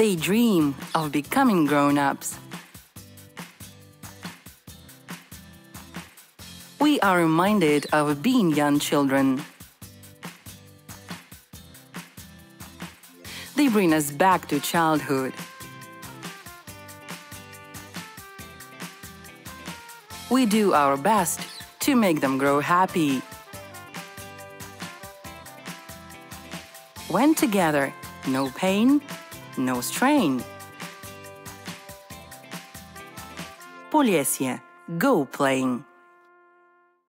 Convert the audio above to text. They dream of becoming grown-ups. We are reminded of being young children. They bring us back to childhood. We do our best to make them grow happy. When together, no pain, no strain. Polesie, go playing.